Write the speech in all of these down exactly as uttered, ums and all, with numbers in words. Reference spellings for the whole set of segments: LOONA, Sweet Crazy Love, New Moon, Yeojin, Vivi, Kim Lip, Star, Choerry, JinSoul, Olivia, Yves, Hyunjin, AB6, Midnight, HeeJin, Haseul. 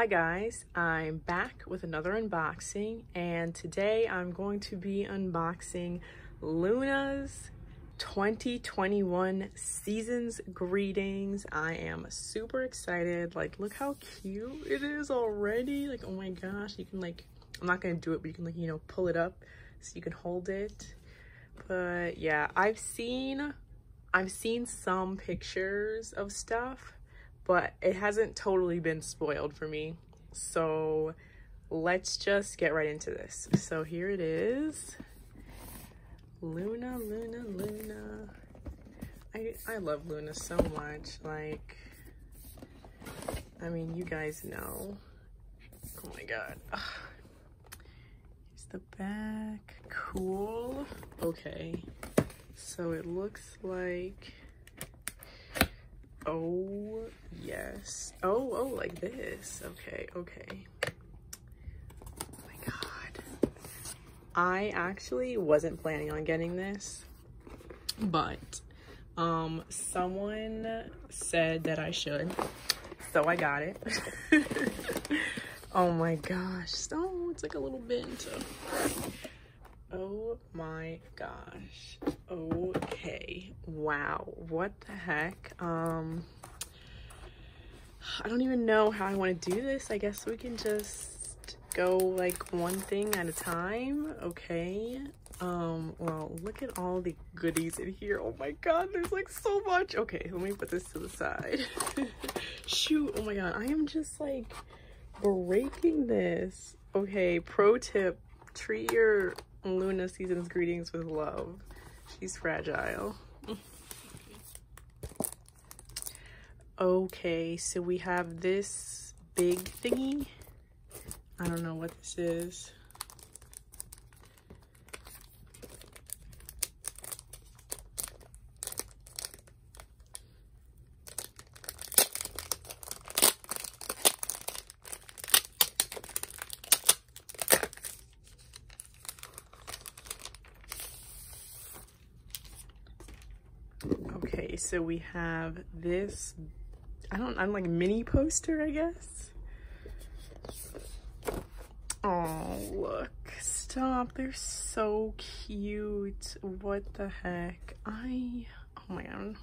Hi guys, I'm back with another unboxing, and today I'm going to be unboxing LOONA's twenty twenty-one Seasons Greetings. I am super excited. Like, look how cute it is already. Like, oh my gosh, you can like, I'm not gonna do it, but you can like, you know, pull it up so you can hold it. But yeah, I've seen, I've seen some pictures of stuff, but it hasn't totally been spoiled for me. So let's just get right into this. So here it is. LOONA, LOONA, LOONA. I, I love LOONA so much. Like, I mean, you guys know. Oh my God. Ugh. Here's the back. Cool. Okay. So it looks like, oh yes, oh oh like this. Okay okay, oh my God, I actually wasn't planning on getting this, but um someone said that I should, so I got it. Oh my gosh, so it's like a little bent. Oh my gosh. Okay. Wow. What the heck? Um, I don't even know how I want to do this. I guess we can just go like one thing at a time. Okay. Um, well, look at all the goodies in here. Oh my God, there's like so much. Okay, let me put this to the side. Shoot. Oh my God. I am just like breaking this. Okay. Pro tip. Treat your LOONA Seasons Greetings with love. She's fragile. Okay, so we have this big thingy. I don't know what this is. Okay, so we have this, I don't, I'm like mini poster, I guess. Oh, look, stop, they're so cute. What the heck? I, oh my God.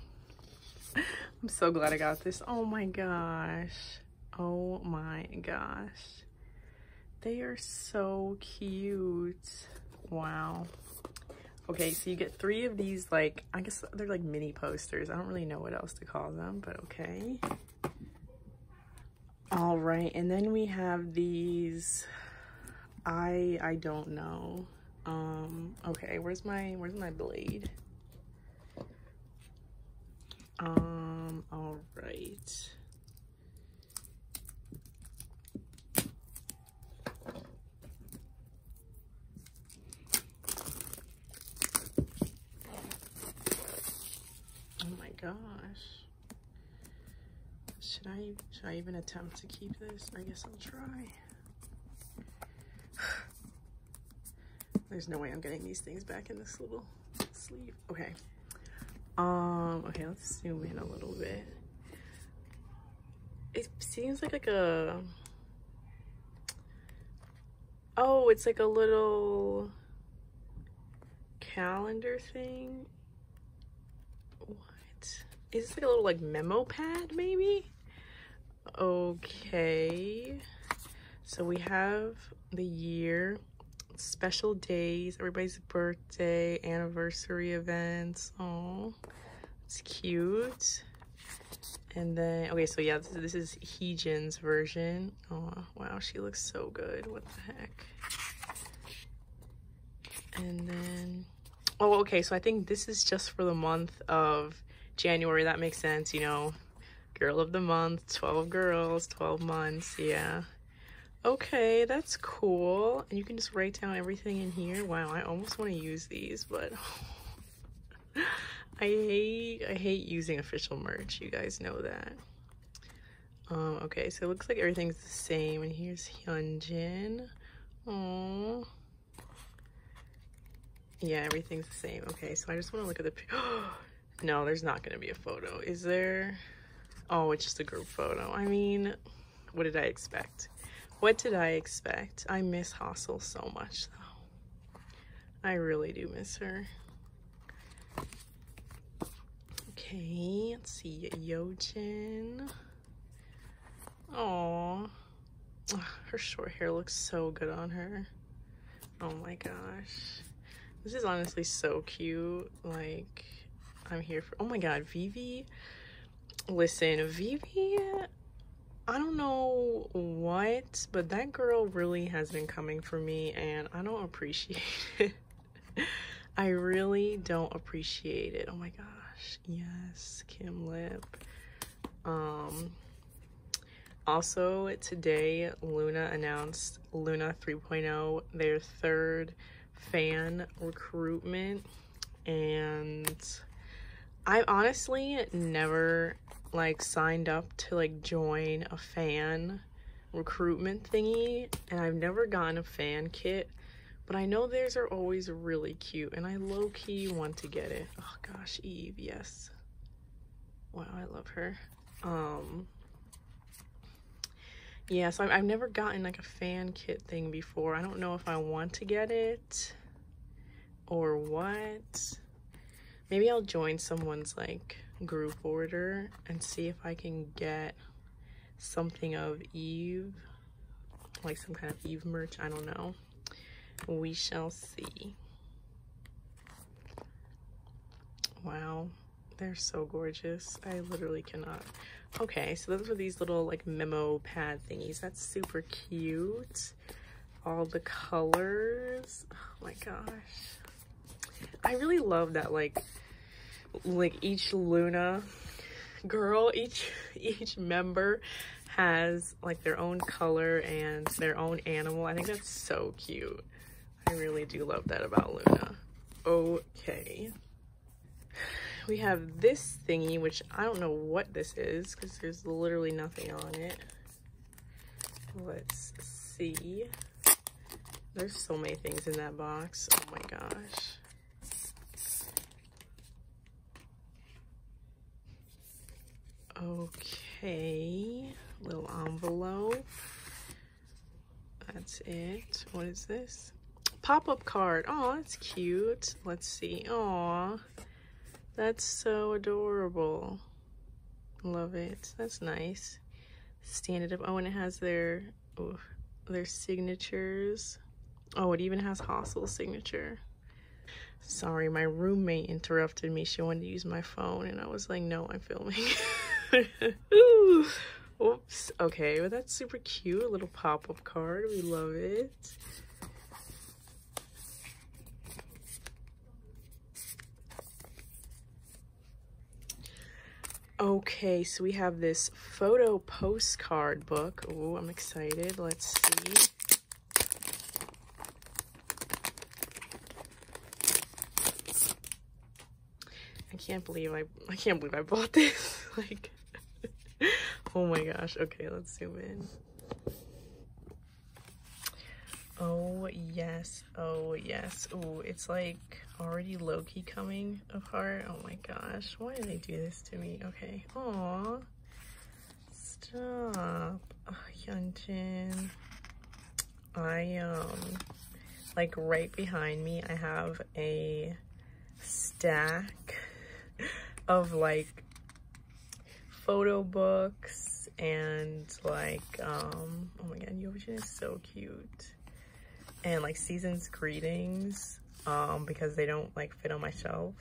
I'm so glad I got this. Oh my gosh. Oh my gosh. They are so cute. Wow. Okay, so you get three of these, like, I guess they're like mini posters. I don't really know what else to call them, but okay. All right, and then we have these, I I don't know. Um, okay, where's my, where's my blade? Um, all right. Gosh, should I should I even attempt to keep this? I guess I'll try. There's no way I'm getting these things back in this little sleeve. Okay. Um. Okay. Let's zoom in a little bit. It seems like like a. Oh, it's like a little calendar thing. Is this like a little like memo pad maybe? Okay, so we have the year, special days, everybody's birthday, anniversary events. Oh, it's cute. And then, okay, so yeah, this, this is HeeJin's version. Oh wow, she looks so good. What the heck? And then, oh okay, so I think this is just for the month of January, that makes sense, you know, girl of the month, twelve girls, twelve months, yeah. Okay, that's cool. And you can just write down everything in here. Wow, I almost want to use these, but I hate, I hate using official merch, you guys know that. Um, okay, so it looks like everything's the same, and here's Hyunjin. Aww. Yeah, everything's the same. Okay, so I just want to look at the picture. No, there's not going to be a photo, is there? Oh, it's just a group photo. I mean, What did I expect? What did I expect? I miss Haseul so much though. I really do miss her. Okay, let's see. Yeojin. Aww. Her short hair looks so good on her. Oh my gosh. This is honestly so cute. Like, I'm here for... Oh my god, Vivi. Listen, Vivi... I don't know what, but that girl really has been coming for me, and I don't appreciate it. I really don't appreciate it. Oh my gosh. Yes, Kim Lip. Um... Also, today, LOONA announced LOONA three point oh, their third fan recruitment, and I honestly never, like, signed up to, like, join a fan recruitment thingy, and I've never gotten a fan kit, but I know theirs are always really cute, and I low-key want to get it. Oh, gosh, Yves, yes. Wow, I love her. Um... Yeah, so I've never gotten, like, a fan kit thing before. I don't know if I want to get it or what. Maybe I'll join someone's, like, group order and see if I can get something of Yves. Like, some kind of Yves merch. I don't know. We shall see. Wow. They're so gorgeous. I literally cannot. Okay, so those were these little, like, memo pad thingies. That's super cute. All the colors. Oh my gosh. I really love that, like, like each LOONA girl, each each member has, like, their own color and their own animal. I think that's so cute. I really do love that about LOONA. Okay. We have this thingy, which I don't know what this is because there's literally nothing on it. Let's see. There's so many things in that box. Oh my gosh. Okay. Little envelope. That's it. What is this? Pop-up card. Aw, that's cute. Let's see. Aw. That's so adorable. Love it. That's nice. Stand it up. Oh, and it has their ooh, their signatures. Oh, it even has Haseul's signature. Sorry, my roommate interrupted me. She wanted to use my phone, and I was like, no, I'm filming. Ooh. Oops. Okay, well, that's super cute. A little pop-up card. We love it. Okay, so we have this photo postcard book. Oh, I'm excited. Let's see. I can't believe I I can't believe I bought this. Like, oh my gosh. Okay, let's zoom in. Oh yes. Oh yes. Oh, it's like already low-key coming apart. Oh my gosh, why do they do this to me? Okay. Aw, stop. Oh, Hyunjin. I um like right behind me I have a stack of like photo books and like um oh my god, Yeojin is so cute, and like season's greetings. Um, because they don't like fit on my shelf,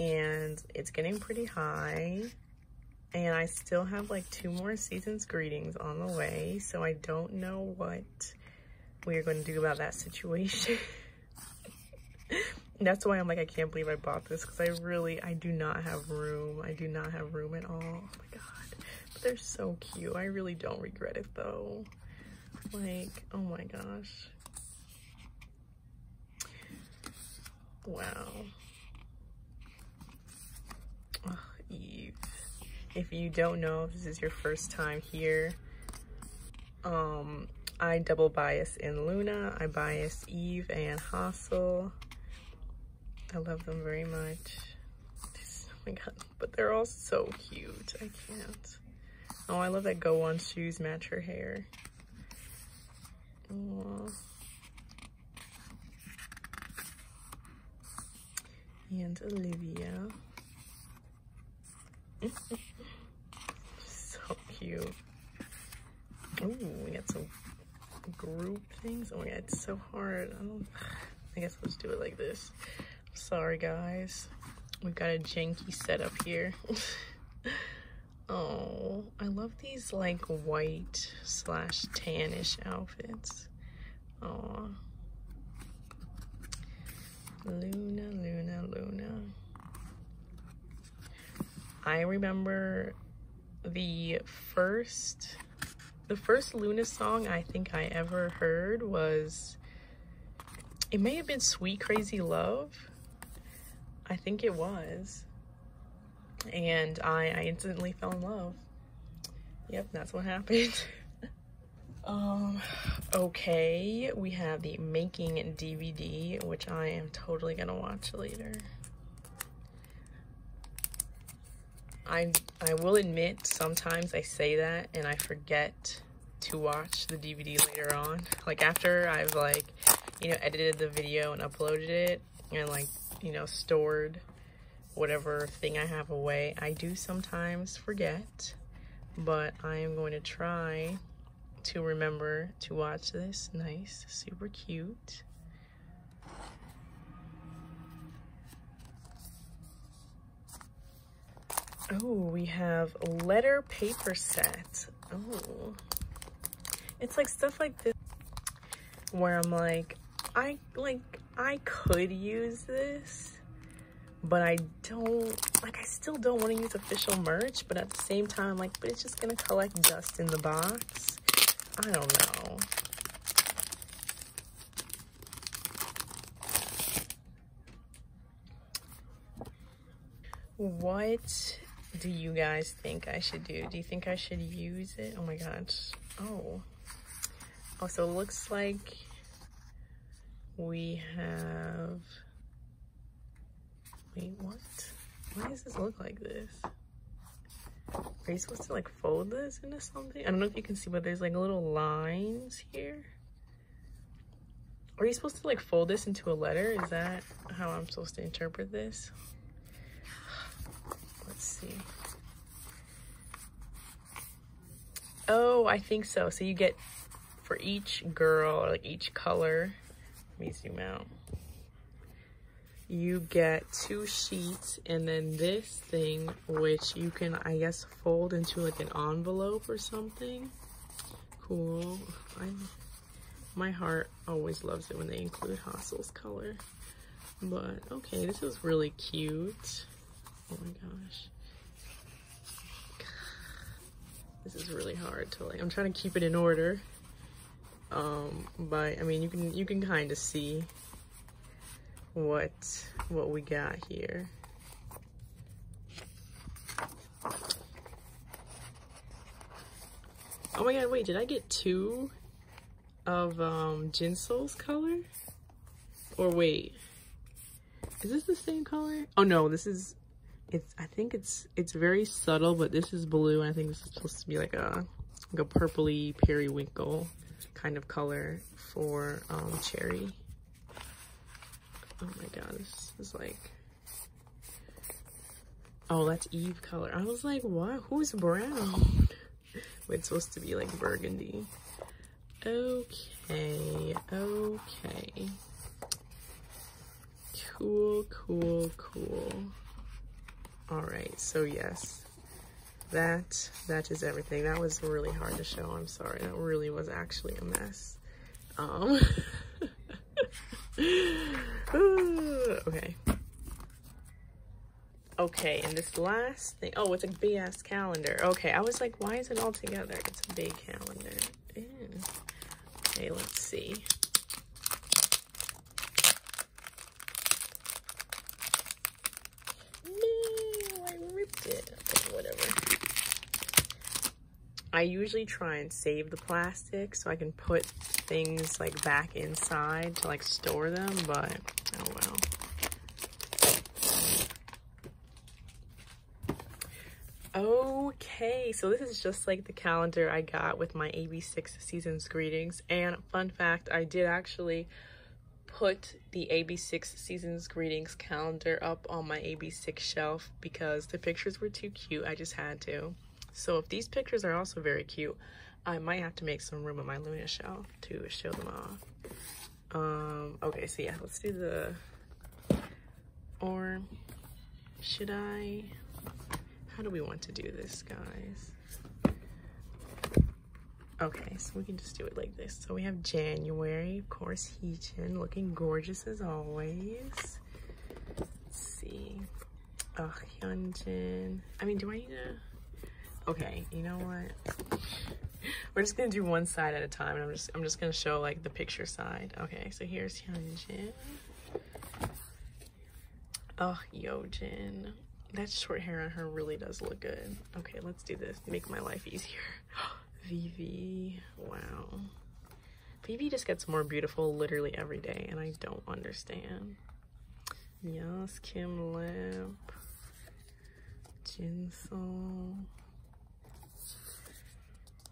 and it's getting pretty high, and I still have like two more season's greetings on the way, so I don't know what we're going to do about that situation. That's why I'm like, I can't believe I bought this, because I really I do not have room. I do not have room at all. Oh my god, but they're so cute. I really don't regret it though. Like, oh my gosh. Wow. Oh, Eve. If you don't know, if this is your first time here, um, I double bias in LOONA. I bias Eve and Haseul. I love them very much. Just, oh my god, but they're all so cute. I can't. Oh, I love that Go Won's shoes match her hair. Aww. And Olivia. So cute. Oh, we got some group things. Oh my god, it's so hard. I don't I guess we'll just do it like this. Sorry guys. We've got a janky setup here. Oh, I love these like white slash tannish outfits. Oh, Loona, Loona, Loona. I remember the first The first Loona song I think I ever heard was, it may have been Sweet Crazy Love. I think it was. And I, I instantly fell in love. Yep, that's what happened. um, okay, we have the Making D V D, which I am totally gonna watch later. I, I will admit, sometimes I say that and I forget to watch the D V D later on. Like after I've like, you know, edited the video and uploaded it and like, you know, stored whatever thing I have away. I do sometimes forget, but I am going to try to remember to watch this. Nice, super cute. Oh, we have letter paper set. Oh, it's like stuff like this where I'm like, I like I could use this, but I don't like I still don't want to use official merch, but at the same time, like, but it's just gonna collect dust in the box. I don't know. What do you guys think I should do? Do you think I should use it? Oh my gosh. Oh. Oh, so it looks like we have... Wait, what? Why does this look like this? Are you supposed to like fold this into something? I don't know if you can see, but there's like little lines here. Are you supposed to like fold this into a letter? Is that how I'm supposed to interpret this? Let's see. Oh, I think so. So you get for each girl or like each color. Let me zoom out. You get two sheets and then this thing, which you can, I guess, fold into like an envelope or something. Cool. I, my heart always loves it when they include Haseul's color. But okay, this is really cute. Oh my gosh. This is really hard to like, I'm trying to keep it in order. Um, but I mean, you can, you can kind of see what, what we got here. Oh my God, wait, did I get two of, um, JinSoul's color? Or wait, is this the same color? Oh no, this is, It's, I think it's it's very subtle, but this is blue, and I think this is supposed to be like a like a purpley periwinkle kind of color for um, Choerry. Oh my god, this is like, oh, that's Yves color. I was like, what? Who's brown? Wait, it's supposed to be like burgundy. Okay, okay. Cool, cool, cool. Alright, so yes, that, that is everything. That was really hard to show, I'm sorry. That really was actually a mess. Um, okay. Okay, and this last thing, oh, it's a big ass calendar. Okay, I was like, why is it all together? It's a big calendar. Yeah. Okay, let's see. I usually try and save the plastic so I can put things like back inside to like store them, but oh well. Okay, so this is just like the calendar I got with my A B six season's greetings. And fun fact, I did actually put the A B six season's greetings calendar up on my A B six shelf because the pictures were too cute. I just had to. So if these pictures are also very cute, I might have to make some room on my LOONA shelf to show them off. Um, okay, so yeah, let's do the, or should I, how do we want to do this, guys? Okay, so we can just do it like this. So we have January, of course, HeeJin, looking gorgeous as always. Let's see, oh, Hyunjin. I mean, do I need to, okay, you know what? We're just gonna do one side at a time, and I'm just I'm just gonna show like the picture side. Okay, so here's Hyunjin. Oh, Yeojin. That short hair on her really does look good. Okay, let's do this. Make my life easier. Vivi. Wow. Vivi just gets more beautiful literally every day, and I don't understand. Yes, Kim Lip. JinSoul.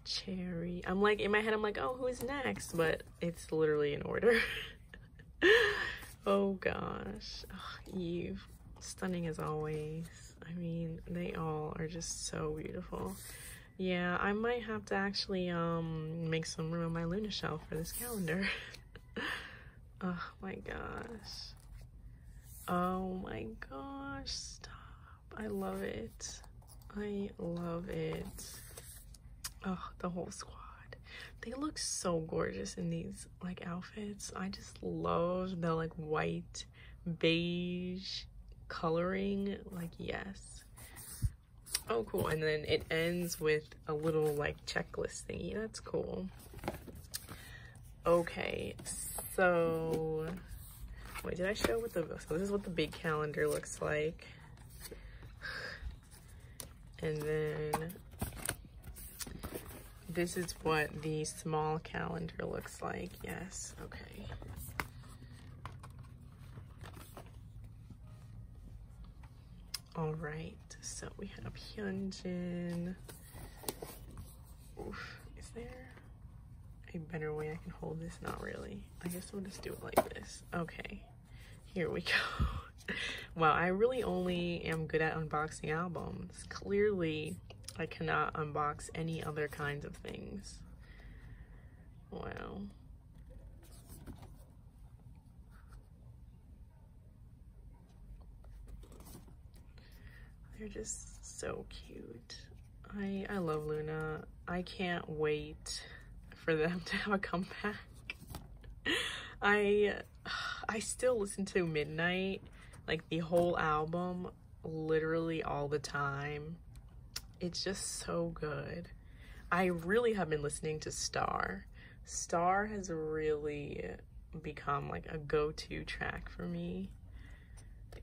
Choerry. I'm like, in my head, I'm like, oh, who's next? But it's literally in order. Oh, gosh. Oh, Yves. Stunning as always. I mean, they all are just so beautiful. Yeah, I might have to actually um make some room on my LOONA shelf for this calendar. Oh, my gosh. Oh, my gosh. Stop. I love it. I love it. Oh, the whole squad. They look so gorgeous in these like outfits. I just love the like white, beige coloring. Like, yes. Oh, cool. And then it ends with a little like checklist thingy. That's cool. Okay, so wait, did I show what the so this is what the big calendar looks like. And then this is what the small calendar looks like. Yes, okay. All right, so we have Hyunjin. Oof, is there a better way I can hold this? Not really. I guess we'll just do it like this. Okay, here we go. Wow, I really only am good at unboxing albums. Clearly, I cannot unbox any other kinds of things. Wow. They're just so cute. I, I love LOONA. I can't wait for them to have a comeback. I, I still listen to Midnight, like the whole album, literally all the time. It's just so good. I really have been listening to Star. Star has really become like a go-to track for me.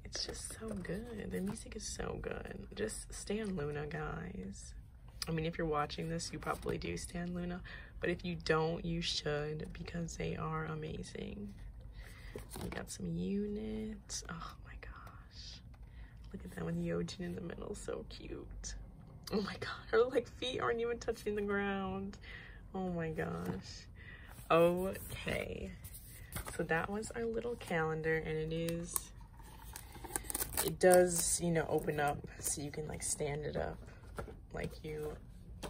It's just so good. The music is so good. Just stan LOONA, guys. I mean, if you're watching this, you probably do stan LOONA, but if you don't, you should, because they are amazing. We got some units. Oh my gosh. Look at that one, Yeojin in the middle, so cute. Oh my god, her like feet aren't even touching the ground. Oh my gosh. Okay, so that was our little calendar, and it is, it does, you know, open up so you can like stand it up like you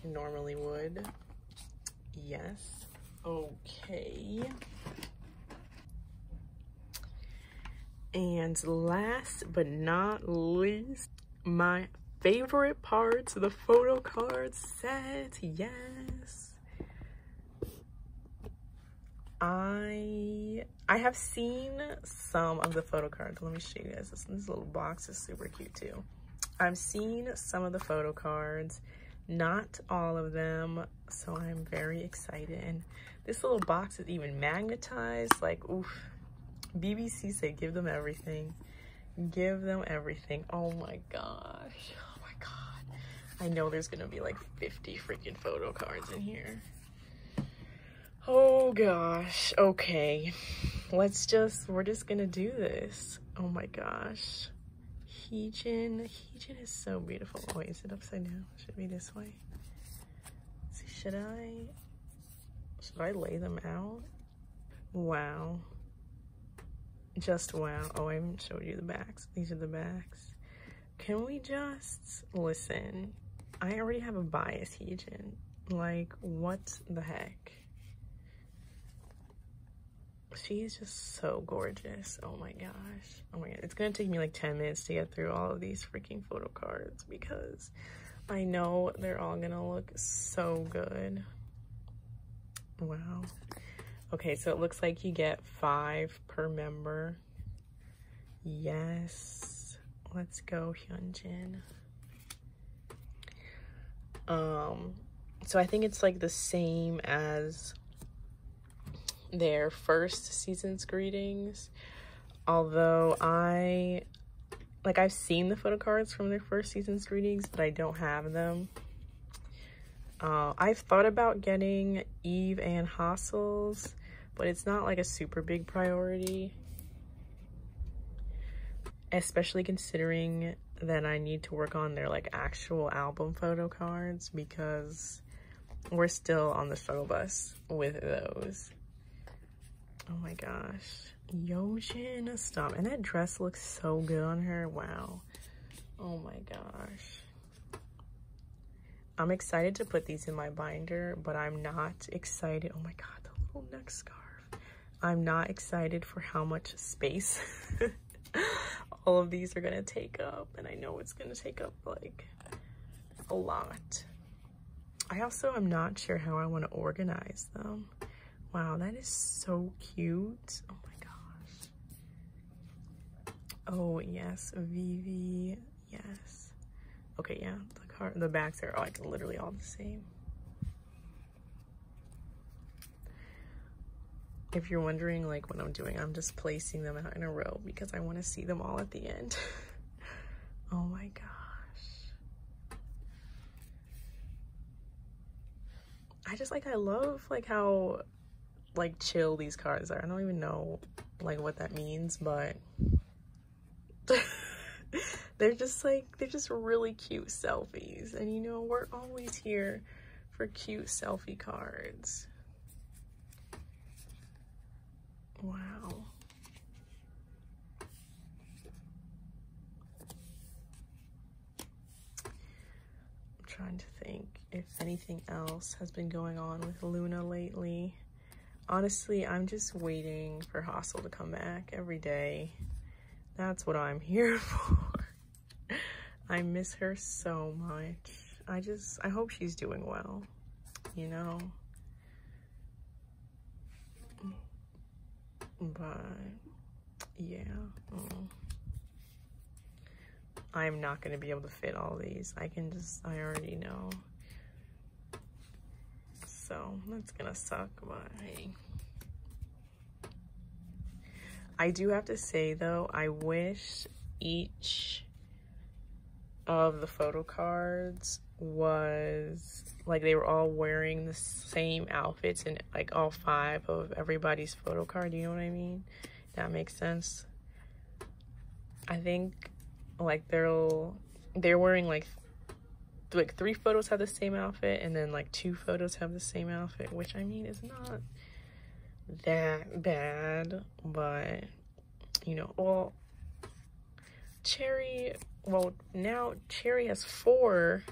normally would. Yes. Okay. And last but not least, my favorite parts of the photo card set. Yes, I I have seen some of the photo cards. Let me show you guys this. This little box is super cute too. I've seen some of the photo cards, not all of them, so I'm very excited. And this little box is even magnetized. Like, oof. B B C said, give them everything. Give them everything. Oh my gosh. God. I know there's gonna be like fifty freaking photo cards in here. Oh gosh. Okay, let's just, we're just gonna do this. Oh my gosh. HeeJin. HeeJin is so beautiful. Oh, wait, is it upside down? Should it be this way? Let's see, should I, should I lay them out? Wow. Just wow. Oh, I haven't showed you the backs. These are the backs. Can we just listen? I already have a bias, HeeJin. Like, what the heck? She is just so gorgeous. Oh my gosh. Oh my god. It's gonna take me like ten minutes to get through all of these freaking photo cards because I know they're all gonna look so good. Wow. Okay, so it looks like you get five per member. Yes. Let's go, Hyunjin. Um, so I think it's like the same as their first season's greetings, although I like I've seen the photo cards from their first season's greetings, but I don't have them. uh, I've thought about getting Yves and Haseul's, but it's not like a super big priority, especially considering that I need to work on their like actual album photo cards because we're still on the struggle bus with those. Oh my gosh, Yeojin, stop. And that dress looks so good on her, wow. Oh my gosh. I'm excited to put these in my binder, but I'm not excited. Oh my God, the little neck scarf. I'm not excited for how much space all of these are gonna take up. And I know it's gonna take up like a lot. I also am not sure how I wanna organize them. Wow, that is so cute. Oh my gosh. Oh yes, Vivi, yes. Okay, yeah, the car, the backs are like literally all the same. If you're wondering like what I'm doing, I'm just placing them out in a row because I want to see them all at the end. Oh my gosh. I just like, I love like how like chill these cards are. I don't even know like what that means, but they're just like, they're just really cute selfies, and you know we're always here for cute selfie cards. Wow. I'm trying to think if anything else has been going on with LOONA lately. Honestly, I'm just waiting for Haseul to come back every day. That's what I'm here for. I miss her so much. I just, I hope she's doing well, you know? But, yeah. Mm. I'm not gonna be able to fit all these. I can just, I already know. So that's gonna suck, but hey. I do have to say though, I wish each of the photo cards was like they were all wearing the same outfits and like all five of everybody's photo card, you know what I mean? That makes sense. I think like they're they're wearing like like three photos have the same outfit and then like two photos have the same outfit, which I mean is not that bad, but you know. Well, Choerry, well now Choerry has four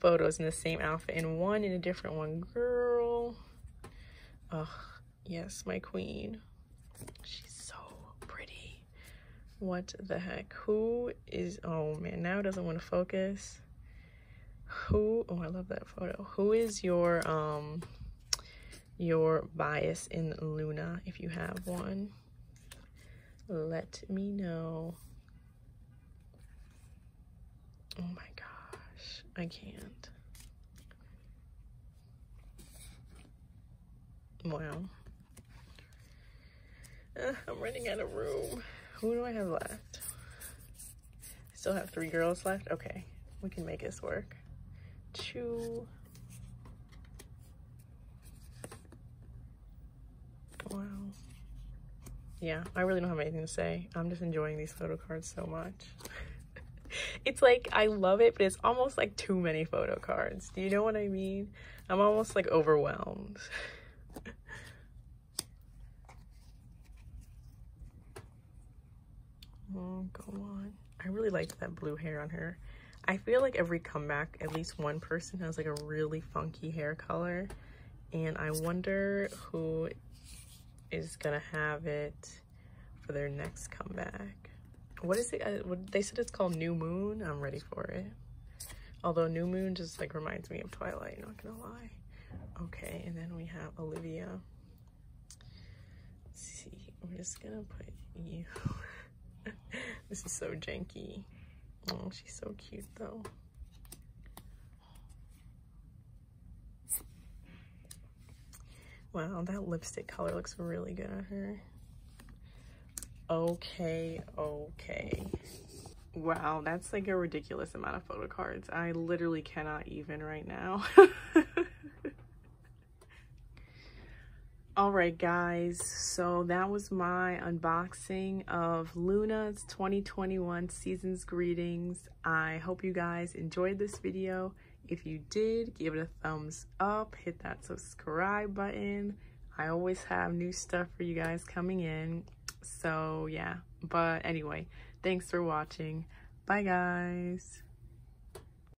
photos in the same outfit and one in a different one. Girl, ugh, yes, my queen, she's so pretty. What the heck? Who is, oh man, now it doesn't want to focus. Who, oh I love that photo. Who is your um your bias in LOONA, if you have one? Let me know. Oh my gosh, I can't. Wow. Uh, I'm running out of room. Who do I have left? I still have three girls left. Okay, we can make this work. Chew. Wow. Yeah, I really don't have anything to say. I'm just enjoying these photo cards so much. it's like I love it, but it's almost like too many photo cards. Do you know what I mean? I'm almost like overwhelmed. Oh, go on. I really liked that blue hair on her. I feel like every comeback, at least one person has like a really funky hair color, and I wonder who is gonna have it for their next comeback. What is it? I, what, they said it's called New Moon. I'm ready for it. Although New Moon just like reminds me of Twilight, not gonna lie. Okay, and then we have Olivia. Let's see, I'm just gonna put you. This is so janky. Oh, she's so cute though. Wow, that lipstick color looks really good on her. Okay, okay. Wow, that's like a ridiculous amount of photo cards. I literally cannot even right now. Alright guys, so that was my unboxing of LOONA's twenty twenty-one Season's Greetings. I hope you guys enjoyed this video. If you did, give it a thumbs up, hit that subscribe button. I always have new stuff for you guys coming in. So yeah, but anyway, thanks for watching. Bye guys.